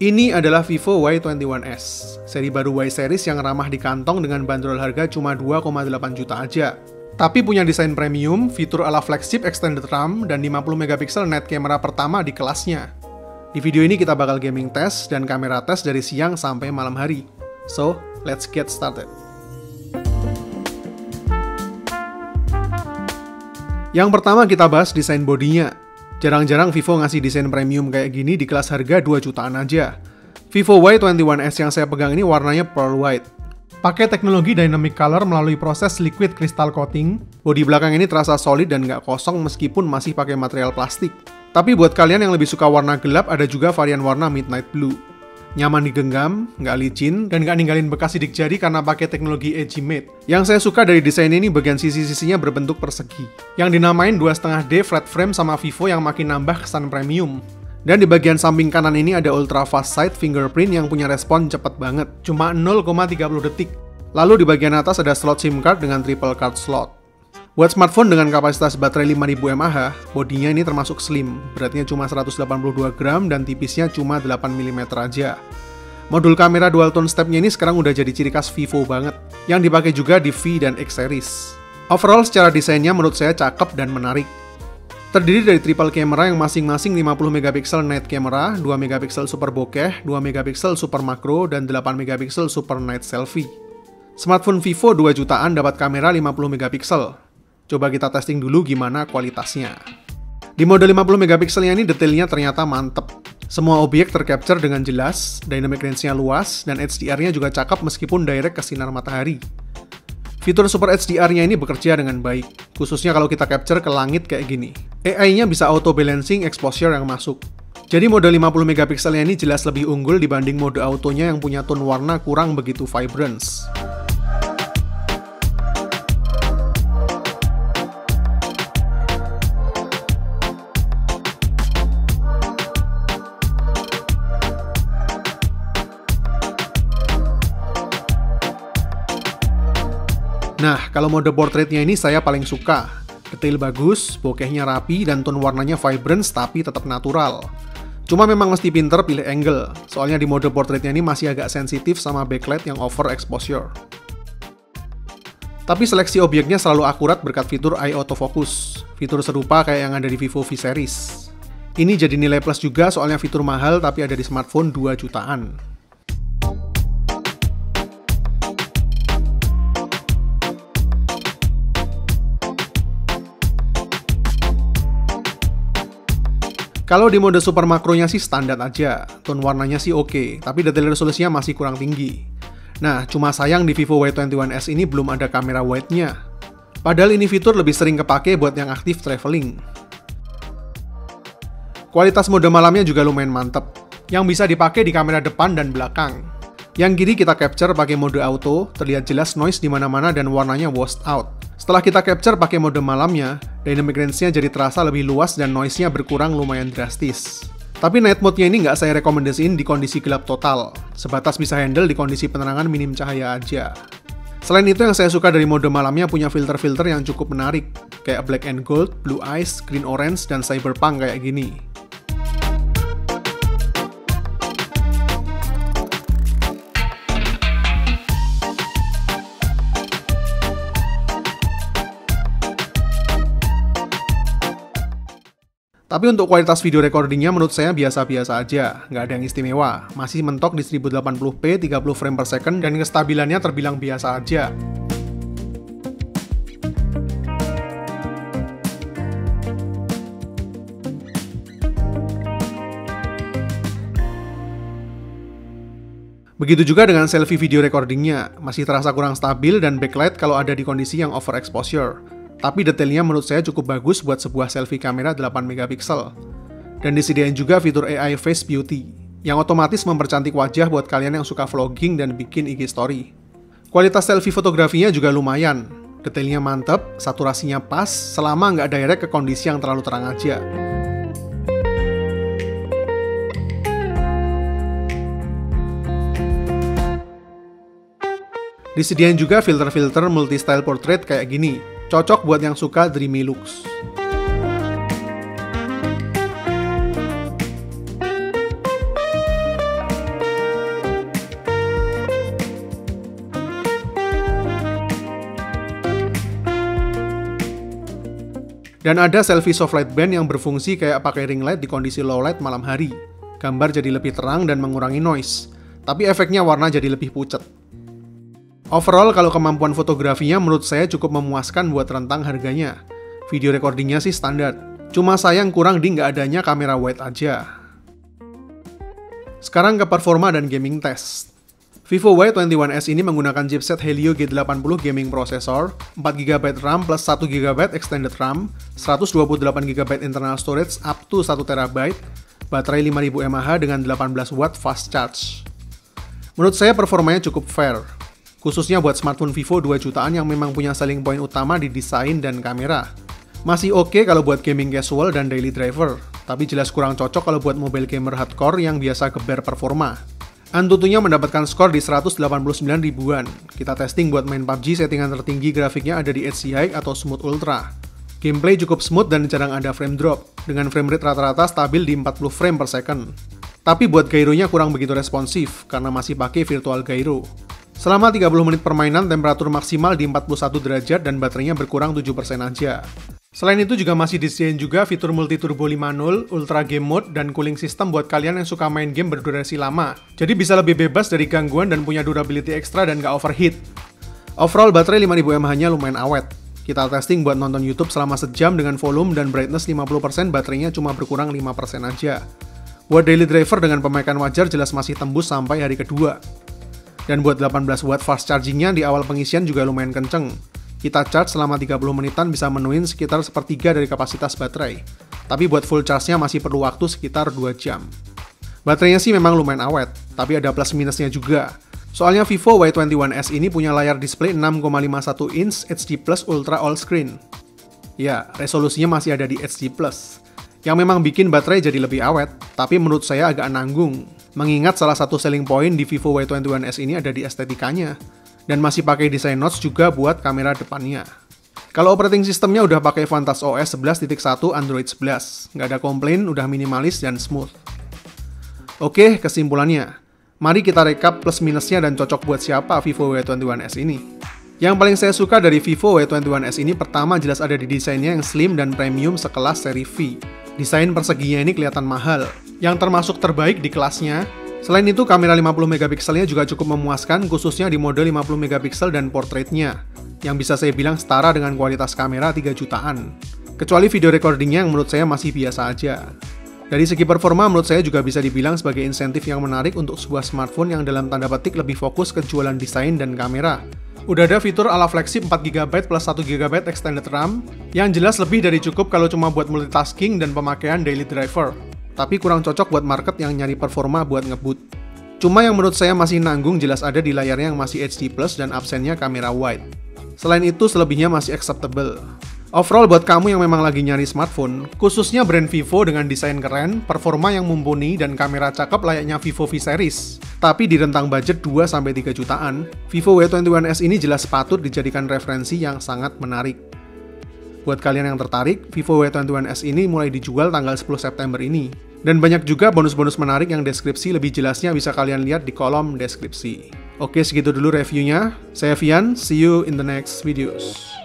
Ini adalah Vivo Y21s, seri baru Y series yang ramah di kantong dengan bandrol harga cuma 2,8 juta aja. Tapi punya desain premium, fitur ala flagship extended RAM, dan 50 MP net camera pertama di kelasnya. Di video ini kita bakal gaming test dan kamera test dari siang sampai malam hari. So, let's get started. Yang pertama kita bahas desain bodinya. Jarang-jarang Vivo ngasih desain premium kayak gini di kelas harga 2 jutaan aja. Vivo Y21s yang saya pegang ini warnanya pearl white. Pakai teknologi Dynamic Color melalui proses Liquid Crystal Coating. Bodi belakang ini terasa solid dan nggak kosong meskipun masih pakai material plastik. Tapi buat kalian yang lebih suka warna gelap, ada juga varian warna midnight blue. Nyaman digenggam, nggak licin, dan nggak ninggalin bekas sidik jari karena pakai teknologi EG Mate. Yang saya suka dari desain ini bagian sisi-sisinya berbentuk persegi, yang dinamain 2,5D flat frame sama Vivo yang makin nambah kesan premium. Dan di bagian samping kanan ini ada ultra fast side fingerprint yang punya respon cepet banget, cuma 0,30 detik. Lalu di bagian atas ada slot SIM card dengan triple card slot. Buat smartphone dengan kapasitas baterai 5000 mAh, bodinya ini termasuk slim, beratnya cuma 182 gram dan tipisnya cuma 8 mm aja. Modul kamera dual tone stepnya ini sekarang udah jadi ciri khas Vivo banget, yang dipakai juga di V dan X series. Overall secara desainnya menurut saya cakep dan menarik. Terdiri dari triple kamera yang masing-masing 50 MP night camera, 2 MP super bokeh, 2 MP super macro, dan 8 MP super night selfie. Smartphone Vivo 2 jutaan dapat kamera 50 MP. Coba kita testing dulu gimana kualitasnya. Di mode 50 MP-nya ini detailnya ternyata mantep. Semua objek tercapture dengan jelas, dynamic range-nya luas, dan HDR-nya juga cakep meskipun direct ke sinar matahari. Fitur Super HDR-nya ini bekerja dengan baik, khususnya kalau kita capture ke langit kayak gini. AI-nya bisa auto-balancing exposure yang masuk. Jadi mode 50 MP-nya ini jelas lebih unggul dibanding mode autonya yang punya tone warna kurang begitu vibrance. Nah, kalau mode portraitnya ini saya paling suka. Detail bagus, bokehnya rapi, dan tone warnanya vibrant tapi tetap natural. Cuma memang mesti pinter pilih angle, soalnya di mode portraitnya ini masih agak sensitif sama backlight yang over exposure. Tapi seleksi objeknya selalu akurat berkat fitur Eye Autofocus, fitur serupa kayak yang ada di Vivo V series. Ini jadi nilai plus juga soalnya fitur mahal tapi ada di smartphone 2 jutaan. Kalau di mode super makronya sih standar aja, tone warnanya sih oke, tapi detail resolusinya masih kurang tinggi. Nah, cuma sayang di Vivo Y21s ini belum ada kamera wide-nya. Padahal ini fitur lebih sering kepake buat yang aktif traveling. Kualitas mode malamnya juga lumayan mantep, yang bisa dipakai di kamera depan dan belakang. Yang kiri kita capture pakai mode auto, terlihat jelas noise di mana-mana dan warnanya washed out. Setelah kita capture pakai mode malamnya, dynamic range-nya jadi terasa lebih luas dan noise-nya berkurang lumayan drastis. Tapi night mode-nya ini nggak saya rekomendasiin di kondisi gelap total, sebatas bisa handle di kondisi penerangan minim cahaya aja. Selain itu yang saya suka dari mode malamnya punya filter-filter yang cukup menarik, kayak black and gold, blue ice, green orange, dan cyberpunk kayak gini. Tapi untuk kualitas video recordingnya menurut saya biasa-biasa aja, nggak ada yang istimewa, masih mentok di 1080p 30 frame per second dan kestabilannya terbilang biasa aja. Begitu juga dengan selfie video recordingnya, masih terasa kurang stabil dan backlight kalau ada di kondisi yang overexposure. Tapi detailnya menurut saya cukup bagus buat sebuah selfie kamera 8 MP. Dan disediain juga fitur AI Face Beauty, yang otomatis mempercantik wajah buat kalian yang suka vlogging dan bikin IG story. Kualitas selfie fotografinya juga lumayan, detailnya mantep, saturasinya pas, selama nggak direct ke kondisi yang terlalu terang aja. Disediain juga filter-filter multi-style portrait kayak gini, cocok buat yang suka dreamy looks. Dan ada selfie soft light band yang berfungsi kayak pakai ring light di kondisi low light malam hari. Gambar jadi lebih terang dan mengurangi noise, tapi efeknya warna jadi lebih pucat. Overall, kalau kemampuan fotografinya menurut saya cukup memuaskan buat rentang harganya. Video recordingnya sih standar, cuma sayang kurang di nggak adanya kamera wide aja. Sekarang ke performa dan gaming test. Vivo Y21s ini menggunakan chipset Helio G80 gaming processor, 4GB RAM plus 1GB extended RAM, 128GB internal storage up to 1TB, baterai 5000 mAh dengan 18W fast charge. Menurut saya performanya cukup fair, khususnya buat smartphone Vivo 2 jutaan yang memang punya selling point utama di desain dan kamera. Masih oke kalau buat gaming casual dan daily driver, tapi jelas kurang cocok kalau buat mobile gamer hardcore yang biasa geber performa. Antutunya mendapatkan skor di 189 ribuan. Kita testing buat main PUBG, settingan tertinggi grafiknya ada di HCI atau Smooth Ultra. Gameplay cukup smooth dan jarang ada frame drop, dengan frame rate rata-rata stabil di 40 frame per second. Tapi buat gyronya kurang begitu responsif, karena masih pakai virtual gyro. Selama 30 menit permainan, temperatur maksimal di 41 derajat dan baterainya berkurang 7% aja. Selain itu juga masih disediain juga fitur Multi Turbo 5.0, Ultra Game Mode, dan cooling system buat kalian yang suka main game berdurasi lama. Jadi bisa lebih bebas dari gangguan dan punya durability ekstra dan nggak overheat. Overall baterai 5000 mAh-nya lumayan awet. Kita testing buat nonton YouTube selama sejam dengan volume dan brightness 50%, baterainya cuma berkurang 5% aja. Buat daily driver dengan pemakaian wajar jelas masih tembus sampai hari kedua. Dan buat 18W fast charging-nya di awal pengisian juga lumayan kenceng. Kita charge selama 30 menitan bisa menuin sekitar sepertiga dari kapasitas baterai. Tapi buat full charge-nya masih perlu waktu sekitar 2 jam. Baterainya sih memang lumayan awet, tapi ada plus minusnya juga. Soalnya Vivo Y21s ini punya layar display 6,51 inch HD Plus Ultra All Screen. Ya, resolusinya masih ada di HD Plus. Yang memang bikin baterai jadi lebih awet, tapi menurut saya agak nanggung. Mengingat salah satu selling point di Vivo Y21s ini ada di estetikanya, dan masih pakai desain notch juga buat kamera depannya. Kalau operating systemnya udah pakai Funtas OS 11.1 Android 11, nggak ada komplain, udah minimalis dan smooth. Oke, kesimpulannya, mari kita rekap plus minusnya dan cocok buat siapa Vivo Y21s ini. Yang paling saya suka dari Vivo Y21s ini pertama jelas ada di desainnya yang slim dan premium sekelas seri V. Desain perseginya ini kelihatan mahal, yang termasuk terbaik di kelasnya. Selain itu, kamera 50 MP-nya juga cukup memuaskan, khususnya di mode 50 MP dan portraitnya, yang bisa saya bilang setara dengan kualitas kamera 3 jutaan. Kecuali video recordingnya yang menurut saya masih biasa aja. Dari segi performa, menurut saya juga bisa dibilang sebagai insentif yang menarik untuk sebuah smartphone yang dalam tanda petik lebih fokus ke jualan desain dan kamera. Udah ada fitur ala flagship 4GB plus 1GB extended RAM, yang jelas lebih dari cukup kalau cuma buat multitasking dan pemakaian daily driver. Tapi kurang cocok buat market yang nyari performa buat ngebut. Cuma yang menurut saya masih nanggung jelas ada di layarnya yang masih HD Plus dan absennya kamera wide. Selain itu, selebihnya masih acceptable. Overall, buat kamu yang memang lagi nyari smartphone, khususnya brand Vivo dengan desain keren, performa yang mumpuni, dan kamera cakep layaknya Vivo V series, tapi di rentang budget 2-3 jutaan, Vivo Y21s ini jelas patut dijadikan referensi yang sangat menarik. Buat kalian yang tertarik, Vivo Y21s ini mulai dijual tanggal 10 September ini. Dan banyak juga bonus-bonus menarik yang deskripsi lebih jelasnya bisa kalian lihat di kolom deskripsi. Oke, segitu dulu reviewnya. Saya Vian, see you in the next videos.